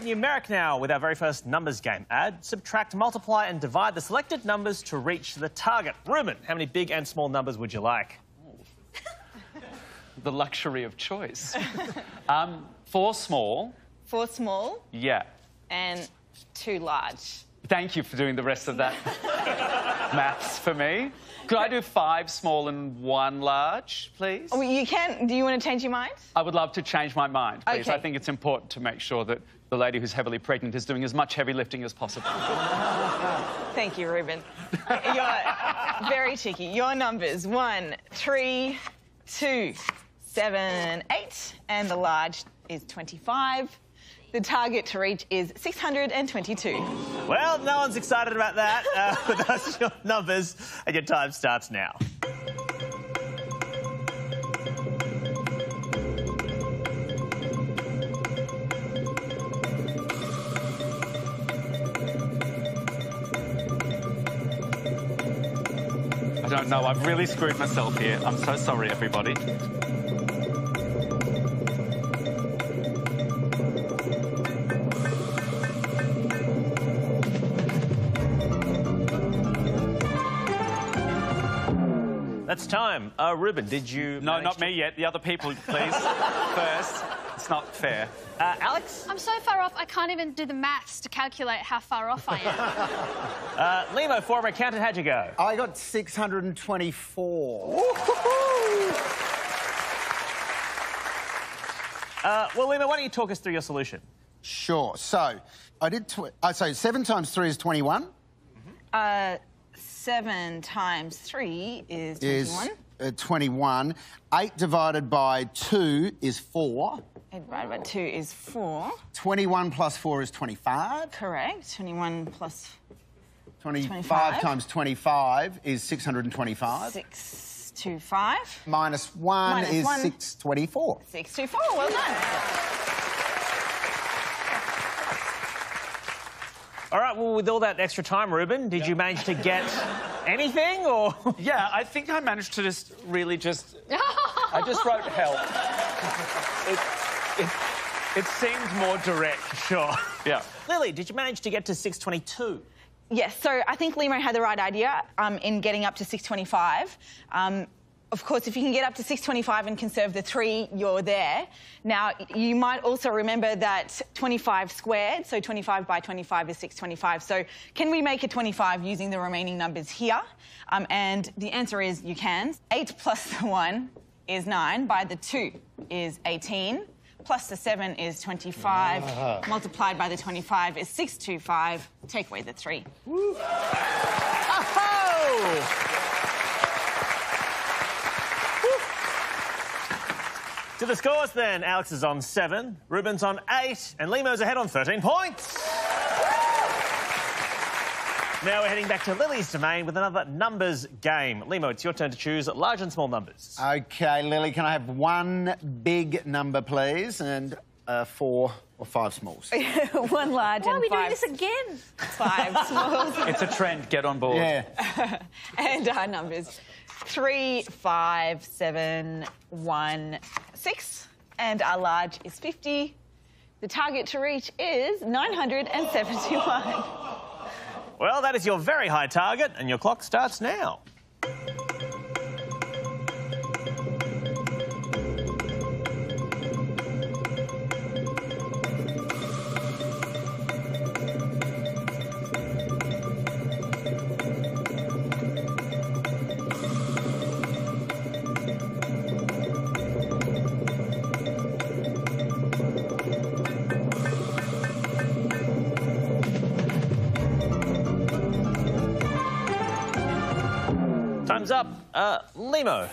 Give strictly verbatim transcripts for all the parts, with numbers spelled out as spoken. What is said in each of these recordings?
in numeric now with our very first numbers game. Add, subtract, multiply and divide the selected numbers to reach the target. Reuben, how many big and small numbers would you like? The luxury of choice. um, four small. Four small? Yeah. And two large. Thank you for doing the rest of that maths for me. Could I do five small and one large, please? Oh, you can. Do you want to change your mind? I would love to change my mind, please. Okay. I think it's important to make sure that the lady who's heavily pregnant is doing as much heavy lifting as possible. Thank you, Reuben. You're very cheeky. Your numbers, one, three, two, seven, eight, and the large is twenty-five. The target to reach is six hundred twenty-two. Well, no one's excited about that. Uh, but those are your numbers, and your time starts now. I don't know. I've really screwed myself here. I'm so sorry, everybody. That's time. Uh, Reuben, did you... No, not to... me yet. The other people, please. First. It's not fair. Uh, Alex? I'm so far off, I can't even do the maths to calculate how far off I am. uh, Lehmo, former accountant, how'd you go? I got six hundred twenty-four. uh, well, Lehmo, why don't you talk us through your solution? Sure. So, I did... Tw uh, so, seven times three is twenty-one. Mm-hmm. Uh... seven times three is twenty-one. Is, uh, twenty-one. eight divided by two is four. eight divided by two is four. twenty-one plus four is twenty-five. Correct. twenty-one plus twenty-five. twenty-five times twenty-five is six hundred twenty-five. six hundred twenty-five. Minus one Minus is one. six hundred twenty-four. six hundred twenty-four. Well done. All right, well, with all that extra time, Reuben, did yeah. you manage to get anything, or...? Yeah, I think I managed to just really just... I just wrote help. it, it, it seemed more direct. Sure. Yeah. Lily, did you manage to get to six hundred twenty-two? Yes, so I think Lehmo had the right idea um, in getting up to six hundred twenty-five. Um, Of course, if you can get up to six hundred twenty-five and conserve the three, you're there. Now, you might also remember that twenty-five squared, so twenty-five by twenty-five is six hundred twenty-five. So can we make a twenty-five using the remaining numbers here? Um, and the answer is you can. eight plus the one is nine, by the two is eighteen, plus the seven is twenty-five, ah. multiplied by the twenty-five is six hundred twenty-five, take away the three. Woo. To the scores then, Alex is on seven, Reuben's on eight, and Lehmo's ahead on thirteen points. Now we're heading back to Lily's domain with another numbers game. Lehmo, it's your turn to choose large and small numbers. OK, Lily, can I have one big number, please, and uh, four or five smalls? One large Why and five... Why are we doing this again? Five smalls. It's a trend. Get on board. Yeah. And our numbers. Three, five, seven, one, six, and our large is fifty. The target to reach is nine hundred seventy-one. Well, that is your very high target, and your clock starts now. Up. Uh, Lehmo,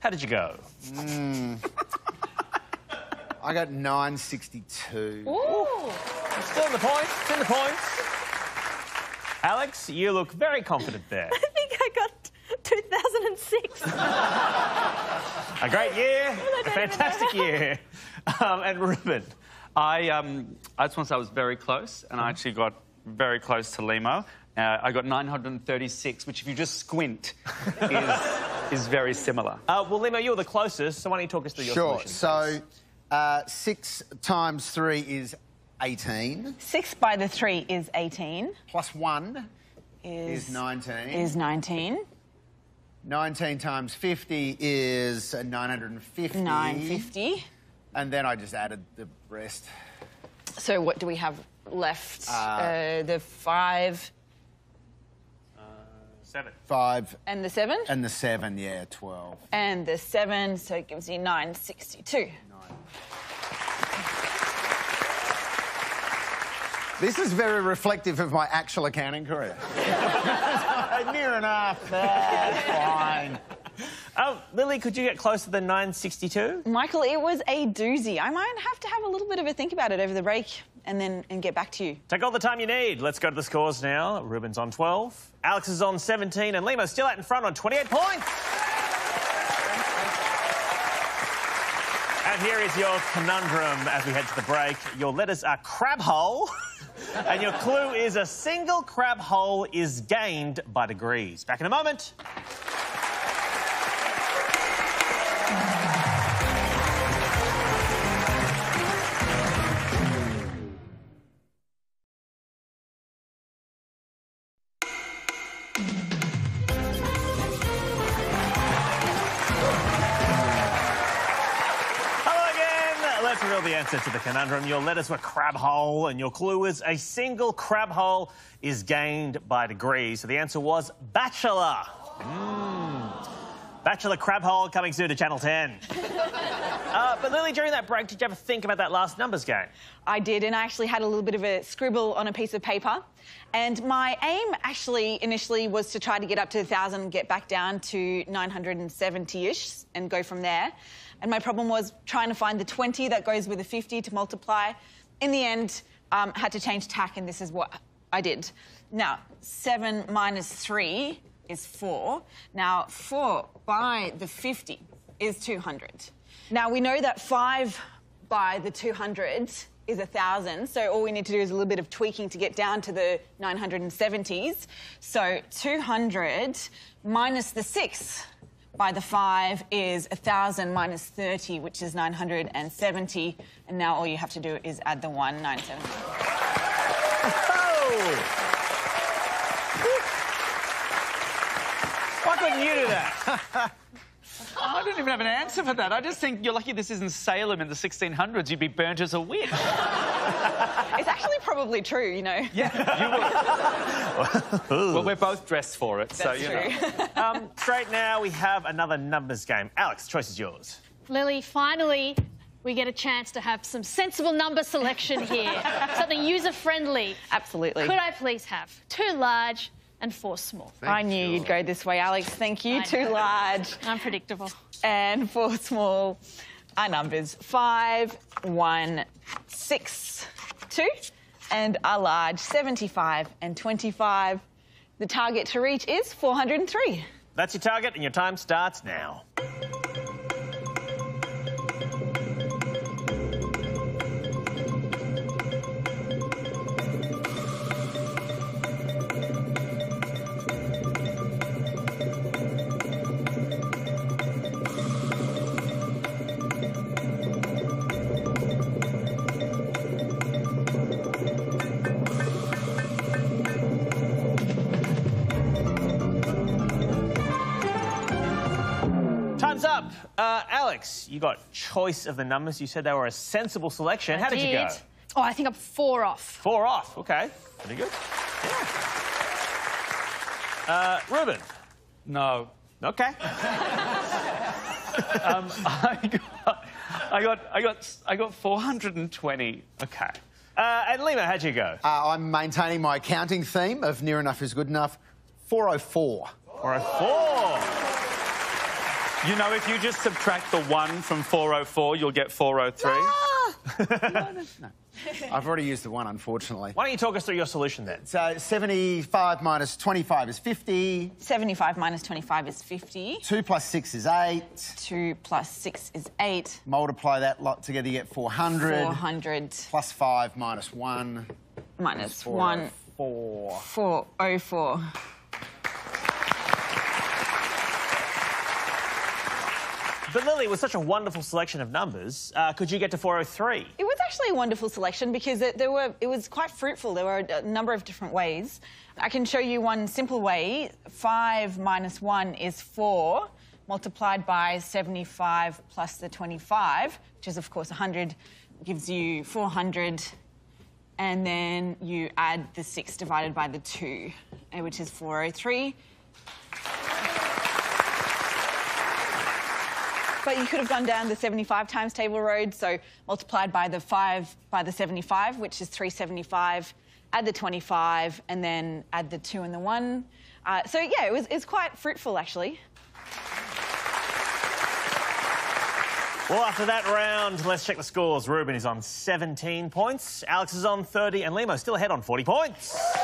how did you go? Mm. I got nine sixty-two. Ooh. It's still in the points, it's in the points. Alex, you look very confident there. I think I got two thousand six. A great year, a fantastic year. Um, and Reuben? I, um, I just want to say I was very close, and mm. I actually got very close to Lehmo. Uh, I got nine hundred thirty-six, which, if you just squint, is, is very similar. Uh, well, Lehmo, you're the closest, so why don't you talk us through your solution? Sure. So, uh, six times three is eighteen. Six by the three is eighteen. Plus one is, is nineteen. Is nineteen. nineteen times fifty is nine hundred fifty. nine hundred fifty. And then I just added the rest. So what do we have left? Uh, uh, the five. Uh, seven. Five. And the seven? And the seven, yeah, twelve. And the seven, so it gives you nine hundred sixty-two. Nine. This is very reflective of my actual accounting career. Near enough. Fine. Oh, Lily, could you get closer than nine hundred sixty-two? Michael, it was a doozy. I might have to have a little bit of a think about it over the break and then and get back to you. Take all the time you need. Let's go to the scores now. Reuben's on twelve, Alex is on seventeen, and Lehmo's still out in front on twenty-eight points. And here is your conundrum as we head to the break. Your letters are crab hole, and your clue is a single crab hole is gained by degrees. Back in a moment. To the conundrum. Your letters were crab hole, and your clue is a single crab hole is gained by degrees. So the answer was bachelor. Mm. Bachelor crab hole coming soon to Channel ten. uh, but Lily, during that break, did you ever think about that last numbers game? I did, and I actually had a little bit of a scribble on a piece of paper. And my aim actually initially was to try to get up to one thousand and get back down to nine hundred seventy-ish and go from there. And my problem was trying to find the twenty that goes with the fifty to multiply. In the end, um, had to change tack, and this is what I did. Now, seven minus three is four. Now, four by the fifty is two hundred. Now, we know that five by the two hundred is one thousand, so all we need to do is a little bit of tweaking to get down to the nine hundred seventies. So two hundred minus the six by the five is one thousand minus thirty, which is nine hundred seventy. And now all you have to do is add the one, nine hundred seventy. Oh! Why couldn't you do that? I don't even have an answer for that. I just think you're lucky this isn't Salem in the sixteen hundreds. You'd be burnt as a witch. It's actually probably true, you know. Yeah, you would. Well, we're both dressed for it, that's so, you true. Know. um, straight now, we have another numbers game. Alex, choice is yours. Lily, finally, we get a chance to have some sensible number selection here. Something user-friendly. Absolutely. Could I please have two large and four small? Thank I knew you. You'd go this way, Alex. Thank you. Two large. Unpredictable. And four small. Our numbers, five, one, six, two. And our large, seventy-five and twenty-five. The target to reach is four hundred three. That's your target, and your time starts now. Up. Uh, Alex, you got choice of the numbers. You said they were a sensible selection. I How did. did you go? Oh, I think I'm four off. Four off, okay. Pretty good. Yeah. Uh, Reuben? No. Okay. um, I, got, I, got, I, got, I got four hundred twenty. Okay. Uh, and Lehmo, how'd you go? Uh, I'm maintaining my accounting theme of near enough is good enough. four oh four. four oh four. You know, if you just subtract the one from four oh four, you'll get four oh three. Ah! no, no, no. I've already used the one, unfortunately. Why don't you talk us through your solution then? So seventy-five minus twenty-five is fifty. seventy-five minus twenty-five is fifty. two plus six is eight. two plus six is eight. Multiply that lot together, you get four hundred. four hundred. Plus five minus one. Minus four oh four. one. four oh four. But Lily, with such a wonderful selection of numbers, uh, could you get to four oh three? It was actually a wonderful selection because it, there were, it was quite fruitful. There were a number of different ways. I can show you one simple way. five minus one is four, multiplied by seventy-five plus the twenty-five, which is, of course, one hundred, gives you four hundred. And then you add the six divided by the two, which is four oh three. But you could have gone down the seventy-five times table road, so multiplied by the five by the seventy-five, which is three seventy-five, add the twenty-five, and then add the two and the one. Uh, so, yeah, it was, it's quite fruitful, actually. Well, after that round, let's check the scores. Reuben is on seventeen points, Alex is on thirty, and Lehmo still ahead on forty points.